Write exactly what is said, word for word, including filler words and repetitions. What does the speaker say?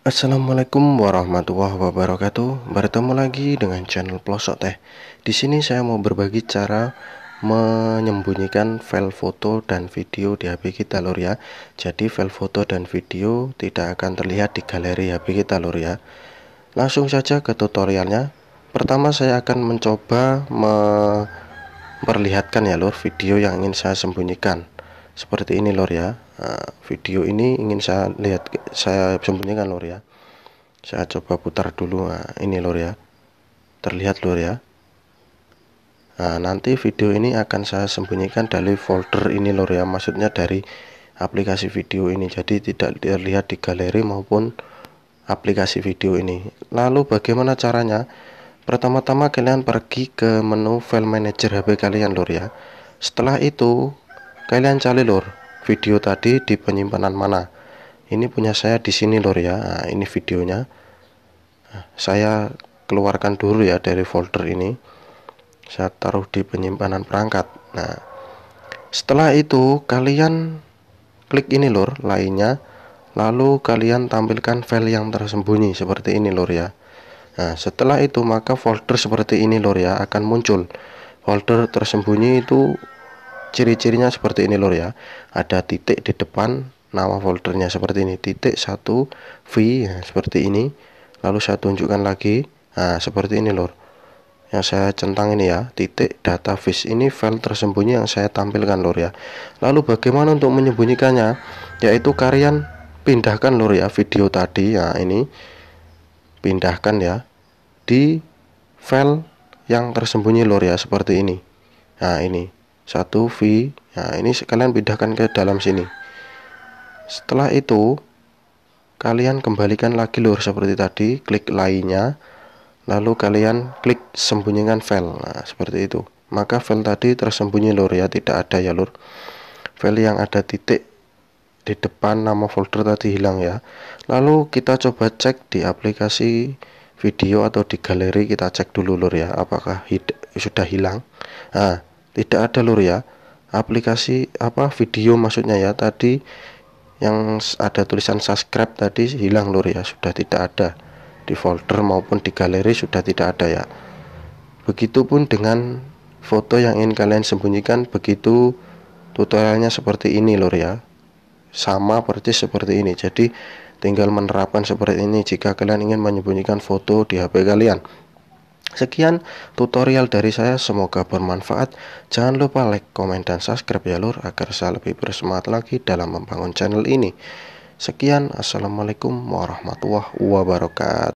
Assalamualaikum warahmatullahi wabarakatuh. Bertemu lagi dengan channel Pelosok Tech. Di sini saya mau berbagi cara menyembunyikan file foto dan video di H P kita lor ya. Jadi file foto dan video tidak akan terlihat di galeri H P kita lor ya. Langsung saja ke tutorialnya. Pertama saya akan mencoba memperlihatkan ya lor video yang ingin saya sembunyikan. Seperti ini lor ya. Nah, video ini ingin saya lihat, saya sembunyikan lor ya. Saya coba putar dulu. Nah, ini lor ya, terlihat lor ya. Nah, nanti video ini akan saya sembunyikan dari folder ini lor ya, maksudnya dari aplikasi video ini, jadi tidak terlihat di galeri maupun aplikasi video ini. Lalu bagaimana caranya? Pertama-tama kalian pergi ke menu file manager H P kalian lor ya. Setelah itu kalian cari lor video tadi di penyimpanan mana. Ini punya saya di sini lor ya. Nah, ini videonya. Nah, saya keluarkan dulu ya dari folder ini. Saya taruh di penyimpanan perangkat. Nah, setelah itu kalian klik ini lor lainnya. Lalu kalian tampilkan file yang tersembunyi seperti ini lor ya. Nah, setelah itu maka folder seperti ini lor ya akan muncul. Folder tersembunyi itu ciri-cirinya seperti ini lor ya. Ada titik di depan nama foldernya seperti ini, titik satu V ya, seperti ini. Lalu saya tunjukkan lagi. Nah, seperti ini lor yang saya centang ini ya, titik data fish. Ini file tersembunyi yang saya tampilkan lor ya. Lalu bagaimana untuk menyembunyikannya? Yaitu kalian pindahkan lor ya video tadi ya, ini pindahkan ya di file yang tersembunyi lor ya, seperti ini. Nah, ini satu V. Nah, ini kalian pindahkan ke dalam sini. Setelah itu kalian kembalikan lagi lur seperti tadi, klik lainnya, lalu kalian klik sembunyikan file. Nah, seperti itu. Maka file tadi tersembunyi lur ya, tidak ada ya lur. File yang ada titik di depan nama folder tadi hilang ya. Lalu kita coba cek di aplikasi video atau di galeri, kita cek dulu lur ya apakah hid- sudah hilang. Nah, tidak ada lur ya. Aplikasi apa video maksudnya ya, tadi yang ada tulisan subscribe tadi hilang lur ya, sudah tidak ada di folder maupun di galeri, sudah tidak ada ya. Begitupun dengan foto yang ingin kalian sembunyikan, begitu tutorialnya seperti ini lur ya. Sama persis seperti ini. Jadi tinggal menerapkan seperti ini jika kalian ingin menyembunyikan foto di H P kalian. Sekian tutorial dari saya, semoga bermanfaat. Jangan lupa like, komen, dan subscribe ya lur, agar saya lebih bersemangat lagi dalam membangun channel ini. Sekian, assalamualaikum warahmatullahi wabarakatuh.